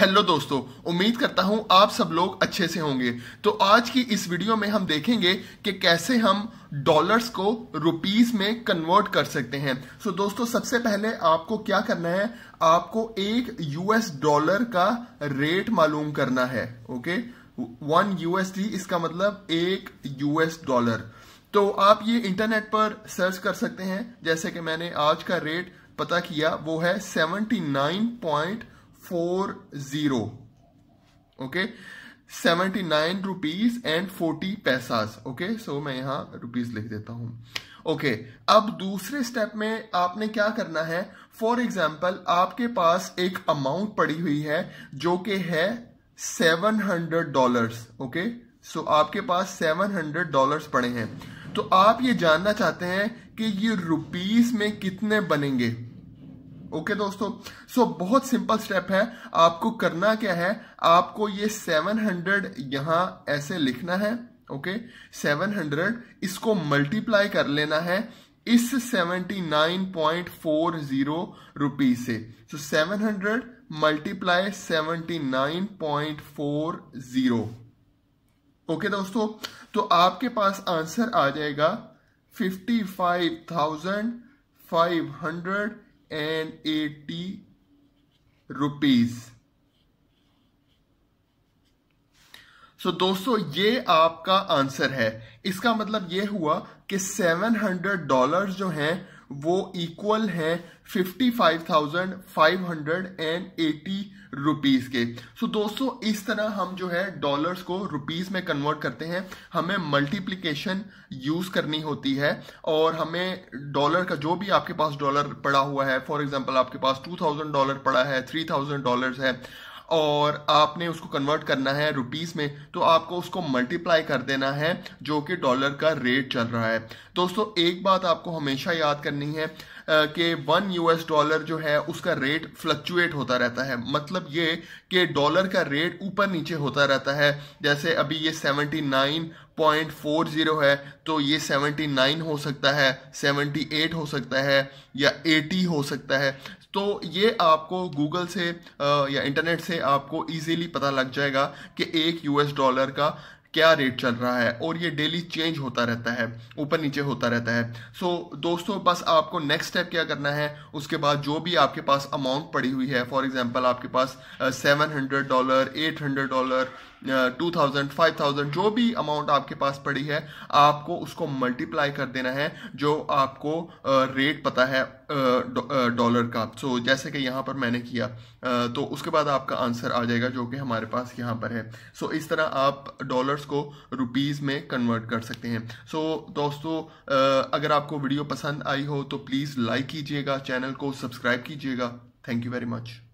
Hello दोस्तों, उम्मीद करता हूं आप सब लोग अच्छे से होंगे। तो आज की इस वीडियो में हम देखेंगे कि कैसे हम डॉलर्स को रुपीस में कन्वर्ट कर सकते हैं। सो दोस्तों, सबसे पहले आपको क्या करना है, आपको एक यूएस डॉलर का रेट मालूम करना है। ओके, 1 USD, इसका मतलब 1 US डॉलर। तो आप ये इंटरनेट पर सर्च कर सकते हैं। जैसे कि मैंने आज का रेट पता किया, वो है 79.40। ओके, 79 रुपीज एंड 40 पैसास। ओके, सो मैं यहां रुपीज लिख देता हूं। ओके, अब दूसरे स्टेप में आपने क्या करना है, फॉर एग्जाम्पल आपके पास एक अमाउंट पड़ी हुई है जो कि है $700। ओके, सो आपके पास $700 पड़े हैं। तो आप ये जानना चाहते हैं कि ये रुपीस में कितने बनेंगे। ओके दोस्तों, सो बहुत सिंपल स्टेप है। आपको करना क्या है, आपको ये 700 यहां ऐसे लिखना है। ओके, 700 इसको मल्टीप्लाई कर लेना है इस 79.40 रुपीज से। सो 700 मल्टीप्लाई 79.40। ओके दोस्तों, तो आपके पास आंसर आ जाएगा 55,580 रुपीज। सो दोस्तों, ये आपका आंसर है। इसका मतलब ये हुआ कि $700 जो हैं वो इक्वल है 55,580 रुपीज के। सो दोस्तों, इस तरह हम जो है डॉलर्स को रुपीस में कन्वर्ट करते हैं। हमें मल्टीप्लिकेशन यूज करनी होती है और हमें डॉलर का, जो भी आपके पास डॉलर पड़ा हुआ है, फॉर एग्जांपल आपके पास $2,000 पड़ा है, $3,000 है और आपने उसको कन्वर्ट करना है रुपीस में, तो आपको उसको मल्टीप्लाई कर देना है जो कि डॉलर का रेट चल रहा है। दोस्तों, एक बात आपको हमेशा याद करनी है कि 1 US डॉलर जो है उसका रेट फ्लक्चुएट होता रहता है। मतलब ये कि डॉलर का रेट ऊपर नीचे होता रहता है। जैसे अभी ये 79.40 है, तो ये 79 हो सकता है, 78 हो सकता है या 80 हो सकता है। तो ये आपको गूगल से या इंटरनेट से आपको इजीली पता लग जाएगा कि 1 US डॉलर का क्या रेट चल रहा है, और ये डेली चेंज होता रहता है, ऊपर नीचे होता रहता है। सो दोस्तों, बस आपको नेक्स्ट स्टेप क्या करना है, उसके बाद जो भी आपके पास अमाउंट पड़ी हुई है, फॉर एग्जांपल आपके पास $700, $800, 2000, 5000, जो भी अमाउंट आपके पास पड़ी है, आपको उसको मल्टीप्लाई कर देना है जो आपको रेट पता है डॉलर का। सो जैसे कि यहाँ पर मैंने किया, तो उसके बाद आपका आंसर आ जाएगा जो कि हमारे पास यहाँ पर है। सो इस तरह आप डॉलर्स को रुपीस में कन्वर्ट कर सकते हैं। सो दोस्तों, अगर आपको वीडियो पसंद आई हो तो प्लीज़ लाइक कीजिएगा, चैनल को सब्सक्राइब कीजिएगा। Thank you very much.